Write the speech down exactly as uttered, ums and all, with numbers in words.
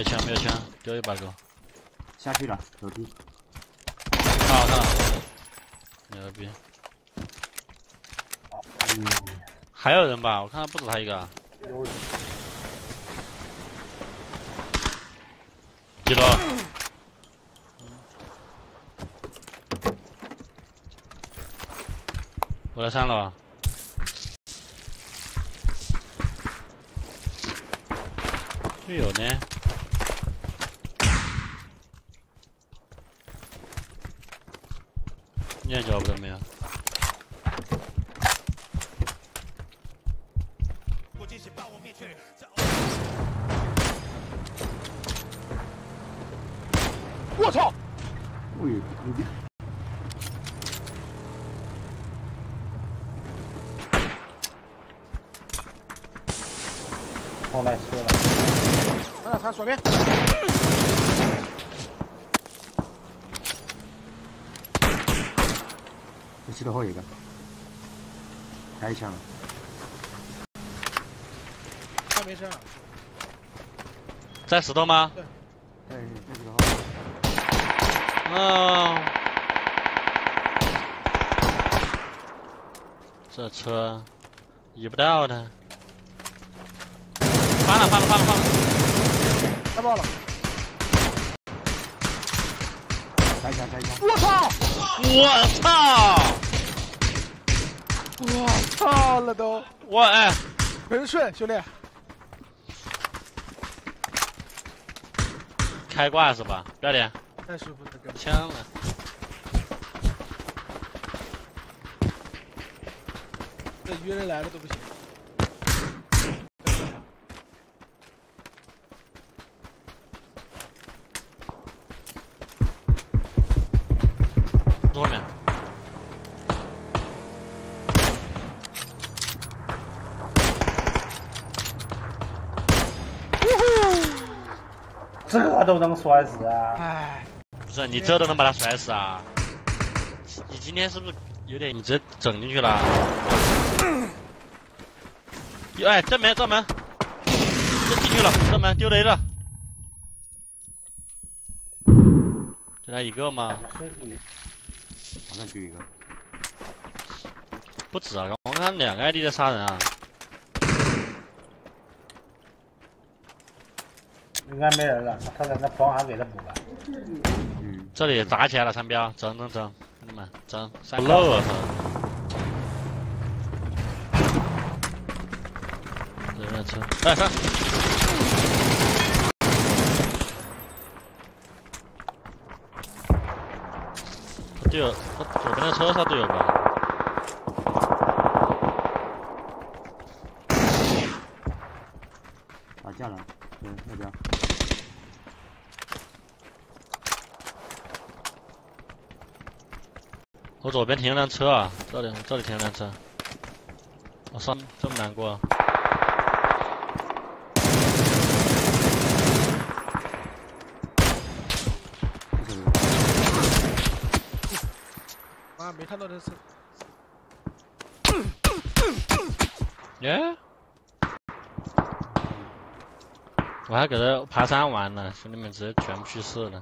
有枪，没有枪，丢一把给我。下去了，走地。看好看好，牛逼！嗯、还有人吧？我看他不止他一个。有人。几楼？嗯、我来三楼啊。 队友呢？你也找不到没有？我操！喂，我来说了。 看看左边，我记得后一个，开枪了，快没事了，在石头吗？对，对，在石头。啊、哦！这车移不到的，翻了，翻了，翻了，翻了。 开爆了！开枪！开枪！我操！我操！我操了都！我哎，很顺，兄弟。开挂是吧？不要脸！太舒服了，枪了。这约人来了都不行。 后面，这都能摔死啊！哎，不是你这都能把他摔死啊？你今天是不是有点？你直接整进去了？哎，正门正门，这进去了，正门丢雷了，就他一个吗？ 马上丢一个，不止啊！我看两个 I D 在杀人啊，应该没人了，他在那房还给他补了。嗯，这里砸起来了，三标，整整整，兄弟们整，不漏啊！这辆车，哎上！队友，他左边的车上队友吧？打架了，嗯，那边。我左边停辆车啊，这里这里停辆车。我上这么难过。没看到这车，耶！我还搁这爬山玩呢，兄弟们直接全部去世了。